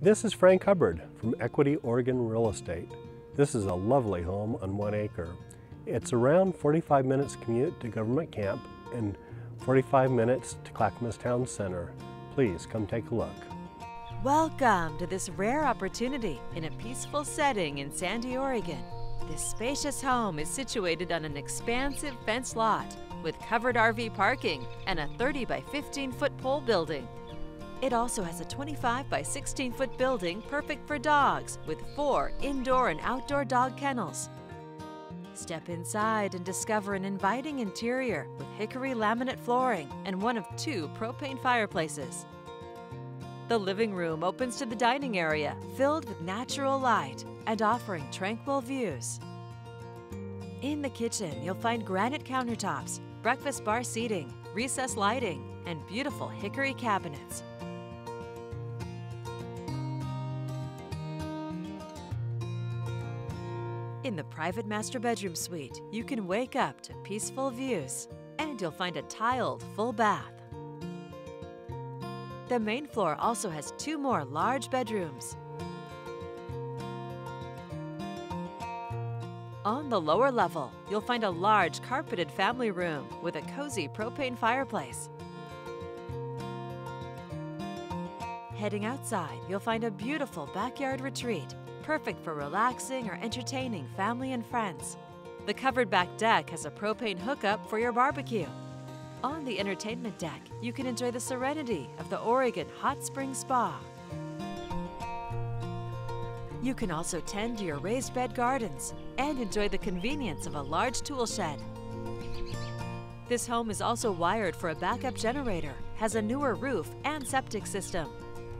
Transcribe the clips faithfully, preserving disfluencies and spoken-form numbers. This is Frank Hubbard from Equity Oregon Real Estate. This is a lovely home on one acre. It's around forty-five minutes commute to Government Camp and forty-five minutes to Clackamas Town Center. Please come take a look. Welcome to this rare opportunity in a peaceful setting in Sandy, Oregon. This spacious home is situated on an expansive fenced lot with covered R V parking and a thirty by fifteen foot pole building. It also has a twenty-five by sixteen foot building perfect for dogs with four indoor and outdoor dog kennels. Step inside and discover an inviting interior with hickory laminate flooring and one of two propane fireplaces. The living room opens to the dining area, filled with natural light and offering tranquil views. In the kitchen, you'll find granite countertops, breakfast bar seating, recessed lighting, and beautiful hickory cabinets. In the private master bedroom suite, you can wake up to peaceful views, and you'll find a tiled full bath. The main floor also has two more large bedrooms. On the lower level, you'll find a large carpeted family room with a cozy propane fireplace. Heading outside, you'll find a beautiful backyard retreat, perfect for relaxing or entertaining family and friends. The covered back deck has a propane hookup for your barbecue. On the entertainment deck, you can enjoy the serenity of the Oregon Hot Spring Spa. You can also tend to your raised bed gardens and enjoy the convenience of a large tool shed. This home is also wired for a backup generator, has a newer roof and septic system.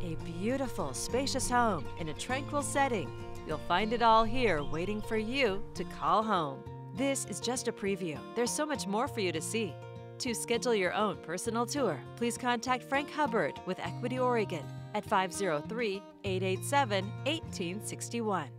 A beautiful, spacious home in a tranquil setting. You'll find it all here waiting for you to call home. This is just a preview. There's so much more for you to see. To schedule your own personal tour, please contact Frank Hubbard with Equity Oregon at five oh three, eight eight seven, one eight six one.